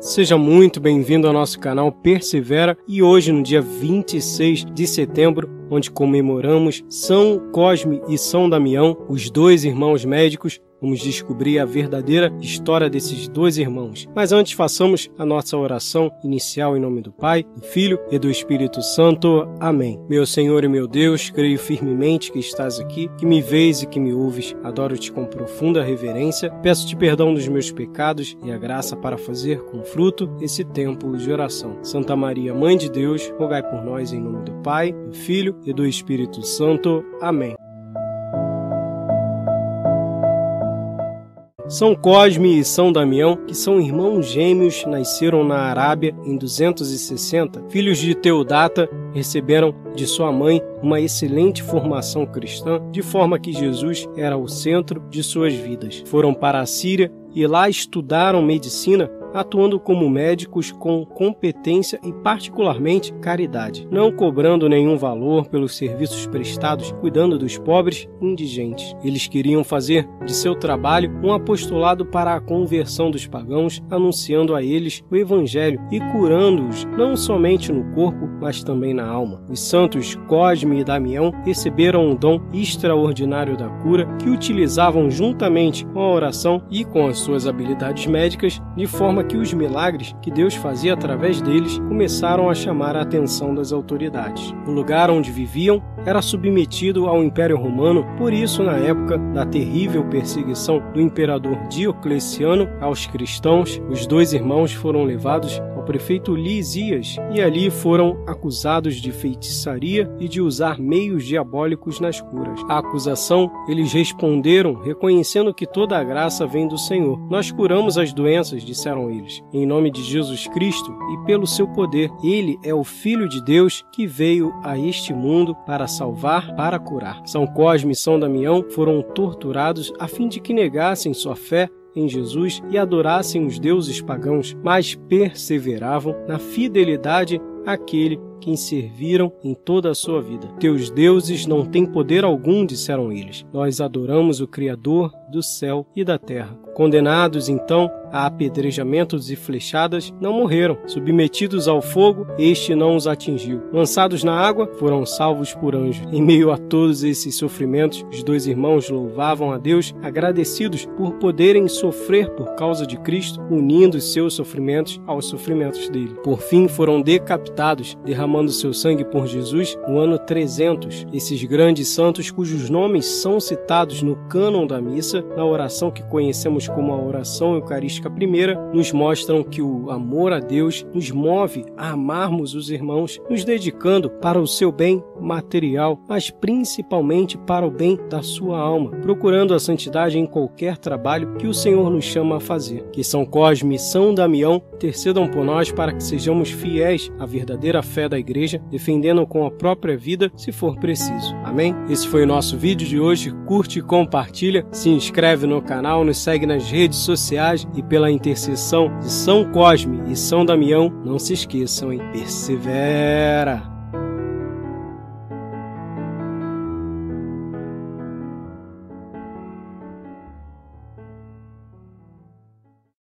Seja muito bem-vindo ao nosso canal Persevera e hoje, no dia 26 de setembro, onde comemoramos São Cosme e São Damião, os dois irmãos médicos, vamos descobrir a verdadeira história desses dois irmãos. Mas antes, façamos a nossa oração inicial em nome do Pai, do Filho e do Espírito Santo. Amém. Meu Senhor e meu Deus, creio firmemente que estás aqui, que me vês e que me ouves. Adoro-te com profunda reverência. Peço-te perdão dos meus pecados e a graça para fazer com fruto esse tempo de oração. Santa Maria, Mãe de Deus, rogai por nós em nome do Pai, do Filho e do Espírito Santo. Amém. São Cosme e São Damião, que são irmãos gêmeos, nasceram na Arábia em 260. Filhos de Teodata, receberam de sua mãe uma excelente formação cristã, de forma que Jesus era o centro de suas vidas. Foram para a Síria e lá estudaram medicina, atuando como médicos com competência e, particularmente, caridade, não cobrando nenhum valor pelos serviços prestados, cuidando dos pobres e indigentes. Eles queriam fazer de seu trabalho um apostolado para a conversão dos pagãos, anunciando a eles o Evangelho e curando-os não somente no corpo, mas também na alma. Os santos Cosme e Damião receberam um dom extraordinário da cura, que utilizavam juntamente com a oração e com as suas habilidades médicas, de forma que os milagres que Deus fazia através deles começaram a chamar a atenção das autoridades. O lugar onde viviam era submetido ao Império Romano, por isso, na época da terrível perseguição do imperador Diocleciano aos cristãos, os dois irmãos foram levados ao prefeito Lísias e ali foram acusados de feitiçaria e de usar meios diabólicos nas curas. À acusação, eles responderam, reconhecendo que toda a graça vem do Senhor. Nós curamos as doenças, disseram eles, em nome de Jesus Cristo e pelo seu poder. Ele é o Filho de Deus que veio a este mundo para salvar, para curar. São Cosme e São Damião foram torturados a fim de que negassem sua fé em Jesus e adorassem os deuses pagãos, mas perseveravam na fidelidade àquele que serviram em toda a sua vida. Teus deuses não têm poder algum, disseram eles. Nós adoramos o Criador do céu e da terra. Condenados, então, a apedrejamentos e flechadas, não morreram. Submetidos ao fogo, este não os atingiu. Lançados na água, foram salvos por anjo. Em meio a todos esses sofrimentos, os dois irmãos louvavam a Deus, agradecidos por poderem sofrer por causa de Cristo, unindo seus sofrimentos aos sofrimentos dele. Por fim, foram decapitados, derramando seu sangue por Jesus no ano 300. Esses grandes santos, cujos nomes são citados no cânon da missa, na oração que conhecemos como a Oração Eucarística I, nos mostram que o amor a Deus nos move a amarmos os irmãos, nos dedicando para o seu bem material, mas principalmente para o bem da sua alma, procurando a santidade em qualquer trabalho que o Senhor nos chama a fazer. Que São Cosme e São Damião intercedam por nós para que sejamos fiéis à verdadeira fé da Igreja, defendendo com a própria vida, se for preciso. Amém? Esse foi o nosso vídeo de hoje. Curte, compartilha, se inscreve no canal, nos segue nas redes sociais e, pela intercessão de São Cosme e São Damião, não se esqueçam, hein? Persevera!